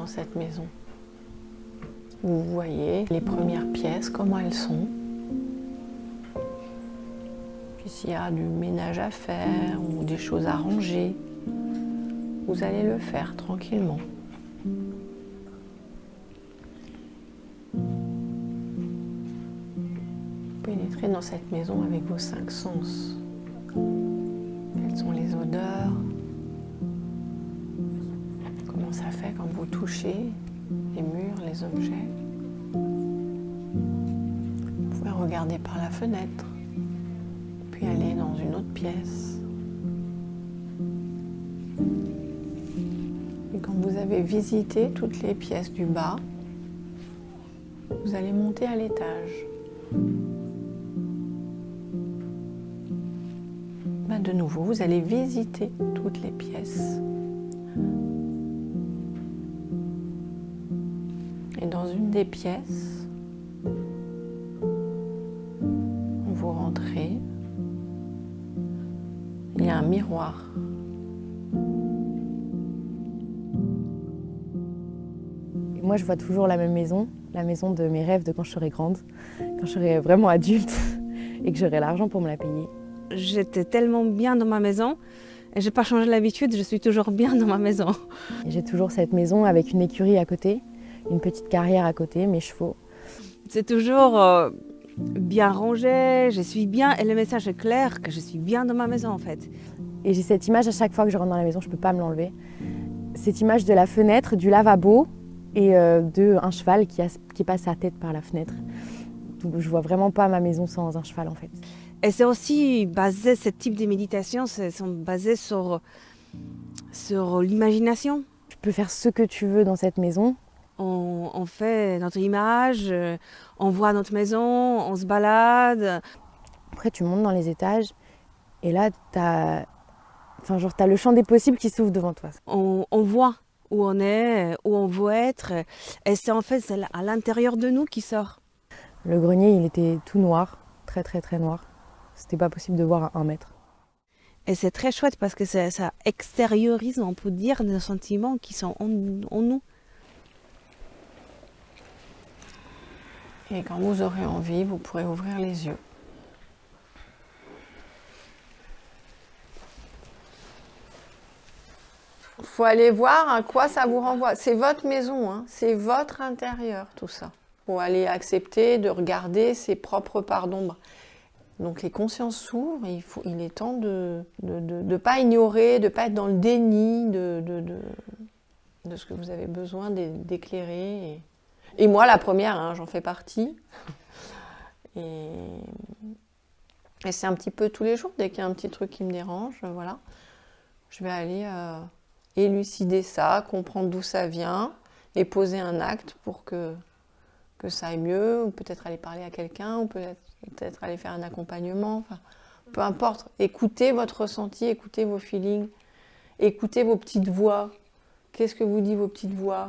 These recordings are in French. dans cette maison. Vous voyez les premières pièces, comment elles sont. Puis s'il y a du ménage à faire ou des choses à ranger, vous allez le faire tranquillement. Pénétrez dans cette maison avec vos 5 sens. Quelles sont les odeurs? Comment ça fait quand vous touchez les murs, les objets? Vous pouvez regarder par la fenêtre, puis aller dans une autre pièce. Et quand vous avez visité toutes les pièces du bas, vous allez monter à l'étage. De nouveau, vous allez visiter toutes les pièces. Et dans une des pièces, vous rentrez, il y a un miroir. Et moi, je vois toujours la même maison, la maison de mes rêves de quand je serai grande, quand je serai vraiment adulte et que j'aurai l'argent pour me la payer. J'étais tellement bien dans ma maison, et je n'ai pas changé l'habitude, je suis toujours bien dans ma maison. J'ai toujours cette maison avec une écurie à côté, une petite carrière à côté, mes chevaux. C'est toujours bien rangé, je suis bien, et le message est clair que je suis bien dans ma maison en fait. Et j'ai cette image à chaque fois que je rentre dans la maison, je ne peux pas me l'enlever. Cette image de la fenêtre, du lavabo, et d'un cheval qui passe sa tête par la fenêtre. Donc, je ne vois vraiment pas ma maison sans un cheval en fait. Et c'est aussi basé, ce type de méditation, c'est basé sur l'imagination. Tu peux faire ce que tu veux dans cette maison. On fait notre image, on voit notre maison, on se balade. Après, tu montes dans les étages et là, t'as le champ des possibles qui s'ouvre devant toi. On voit où on est, où on veut être. Et c'est en fait à l'intérieur de nous qui sort. Le grenier, il était tout noir, très très très noir. C'était pas possible de voir à 1 mètre. Et c'est très chouette parce que ça extériorise, on peut dire, des sentiments qui sont en nous. Et quand vous aurez envie, vous pourrez ouvrir les yeux. Il faut aller voir à quoi ça vous renvoie. C'est votre maison, hein, c'est votre intérieur, tout ça. Il faut aller accepter de regarder ses propres parts d'ombre. Donc les consciences s'ouvrent, il est temps de ne pas ignorer, de ne pas être dans le déni de ce que vous avez besoin d'éclairer. Et moi, la première, hein, j'en fais partie. Et c'est un petit peu tous les jours, dès qu'il y a un petit truc qui me dérange, voilà. Je vais aller élucider ça, comprendre d'où ça vient et poser un acte pour que ça aille mieux, ou peut-être aller parler à quelqu'un, ou peut-être aller faire un accompagnement, enfin, peu importe. Écoutez votre ressenti, écoutez vos feelings, écoutez vos petites voix. Qu'est-ce que vous dit vos petites voix?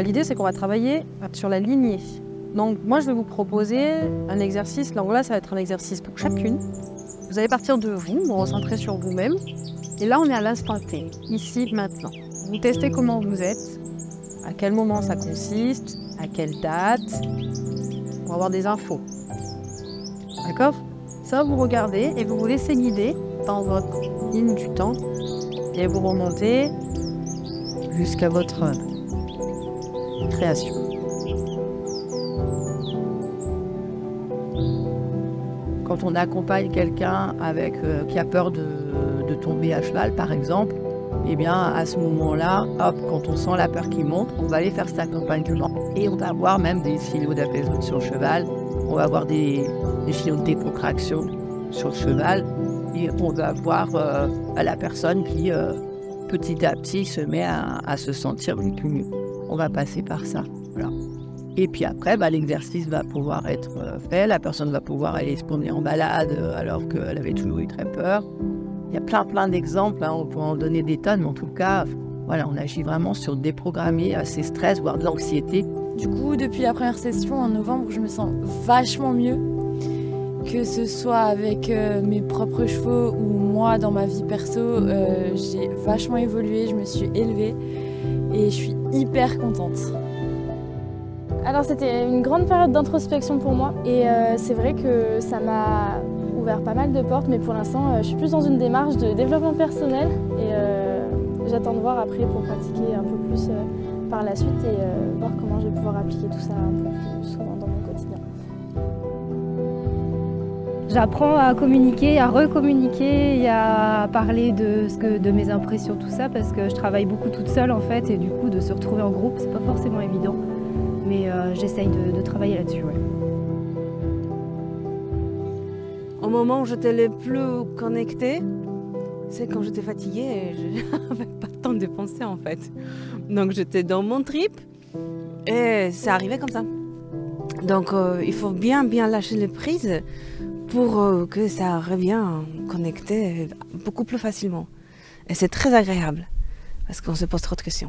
L'idée, c'est qu'on va travailler sur la lignée. Donc moi, je vais vous proposer un exercice. Donc là, ça va être un exercice pour chacune. Vous allez partir de vous, vous recentrer sur vous-même. Et là, on est à l'instant T, ici, maintenant. Vous testez comment vous êtes, à quel moment ça consiste, à quelle date, pour avoir des infos. D'accord? Ça, vous regardez et vous vous laissez guider dans votre ligne du temps. Et vous remontez jusqu'à votre création. Quand on accompagne quelqu'un avec qui a peur de tomber à cheval, par exemple, eh bien, à ce moment-là, hop, quand on sent la peur qui monte, on va aller faire cet accompagnement. Et on va avoir même des signaux d'apaisement sur le cheval, on va avoir des signaux de décontraction sur le cheval, et on va voir la personne qui petit à petit, il se met à se sentir beaucoup mieux. On va passer par ça. Voilà. Et puis après, bah, l'exercice va pouvoir être fait. La personne va pouvoir aller se promener en balade alors qu'elle avait toujours eu très peur. Il y a plein d'exemples. Hein, on peut en donner des tonnes, mais en tout cas, voilà, on agit vraiment sur déprogrammer ces stress, voire de l'anxiété. Du coup, depuis la première session en novembre, je me sens vachement mieux. Que ce soit avec mes propres chevaux ou moi dans ma vie perso, j'ai vachement évolué, je me suis élevée et je suis hyper contente. Alors c'était une grande période d'introspection pour moi et c'est vrai que ça m'a ouvert pas mal de portes, mais pour l'instant je suis plus dans une démarche de développement personnel et j'attends de voir après pour pratiquer un peu plus par la suite et voir comment je vais pouvoir appliquer tout ça un peu plus souvent dans mon quotidien. J'apprends à communiquer, à recommuniquer et à parler de mes impressions, tout ça, parce que je travaille beaucoup toute seule en fait, et du coup de se retrouver en groupe, c'est pas forcément évident. Mais j'essaye de travailler là-dessus, ouais. Au moment où j'étais le plus connectée, c'est quand j'étais fatiguée et je n'avais pas le temps de penser en fait. Donc j'étais dans mon trip et ça arrivait comme ça. Donc il faut bien lâcher les prises pour que ça revienne connecté beaucoup plus facilement. Et c'est très agréable parce qu'on se pose trop de questions.